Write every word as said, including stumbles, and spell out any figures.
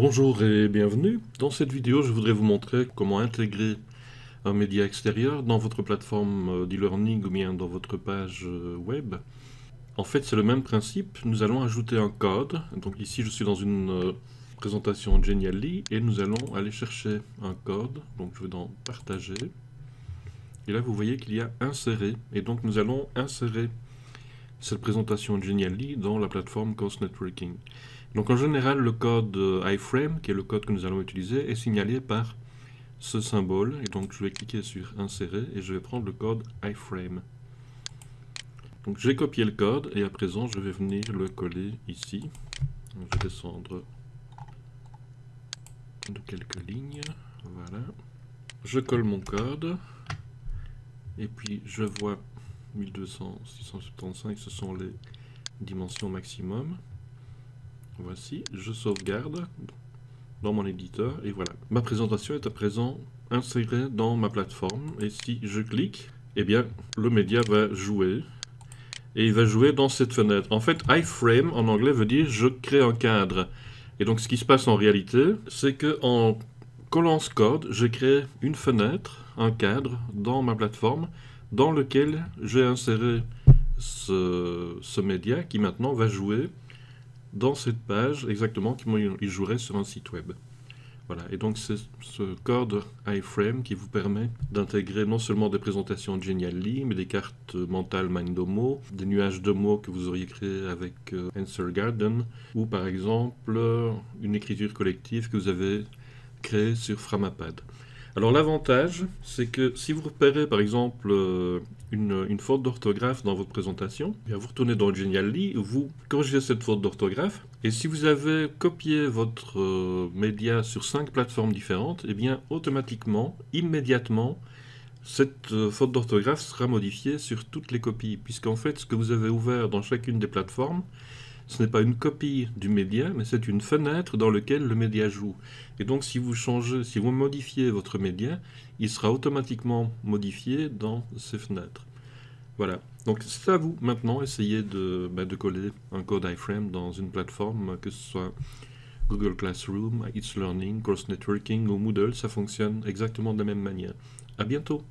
Bonjour et bienvenue. Dans cette vidéo, je voudrais vous montrer comment intégrer un média extérieur dans votre plateforme d'e-learning ou bien dans votre page web. En fait, c'est le même principe. Nous allons ajouter un code. Donc ici, je suis dans une présentation Genially et nous allons aller chercher un code. Donc je vais dans Partager. Et là, vous voyez qu'il y a Insérer. Et donc, nous allons insérer cette présentation Genially dans la plateforme Course Networking. Donc en général, le code iframe, qui est le code que nous allons utiliser, est signalé par ce symbole. Et donc je vais cliquer sur Insérer et je vais prendre le code iframe. Donc j'ai copié le code et à présent je vais venir le coller ici. Donc, je vais descendre de quelques lignes. Voilà. Je colle mon code. Et puis je vois mille deux cents, six cent soixante-quinze, ce sont les dimensions maximum. Voici, je sauvegarde dans mon éditeur et voilà. Ma présentation est à présent insérée dans ma plateforme et si je clique, eh bien le média va jouer et il va jouer dans cette fenêtre. En fait, iframe en anglais veut dire je crée un cadre. Et donc ce qui se passe en réalité, c'est que en collant ce code, je crée une fenêtre, un cadre dans ma plateforme dans lequel j'ai inséré ce, ce média qui maintenant va jouer dans cette page, exactement, il jouerait sur un site web. Voilà, et donc c'est ce code iframe qui vous permet d'intégrer non seulement des présentations Genially, mais des cartes mentales Mindomo, des nuages de mots que vous auriez créés avec euh, AnswerGarden, ou par exemple une écriture collective que vous avez créée sur Framapad. Alors l'avantage, c'est que si vous repérez par exemple euh, une, une faute d'orthographe dans votre présentation, bien, vous retournez dans Genially, vous corrigez cette faute d'orthographe, et si vous avez copié votre euh, média sur cinq plateformes différentes, et bien automatiquement, immédiatement, cette euh, faute d'orthographe sera modifiée sur toutes les copies, puisqu'en fait ce que vous avez ouvert dans chacune des plateformes, ce n'est pas une copie du média, mais c'est une fenêtre dans laquelle le média joue. Et donc, si vous changez, si vous modifiez votre média, il sera automatiquement modifié dans ces fenêtres. Voilà. Donc, c'est à vous maintenant, essayez de, bah, de coller un code iframe dans une plateforme, que ce soit Google Classroom, It's Learning, Cross Networking ou Moodle, ça fonctionne exactement de la même manière. À bientôt!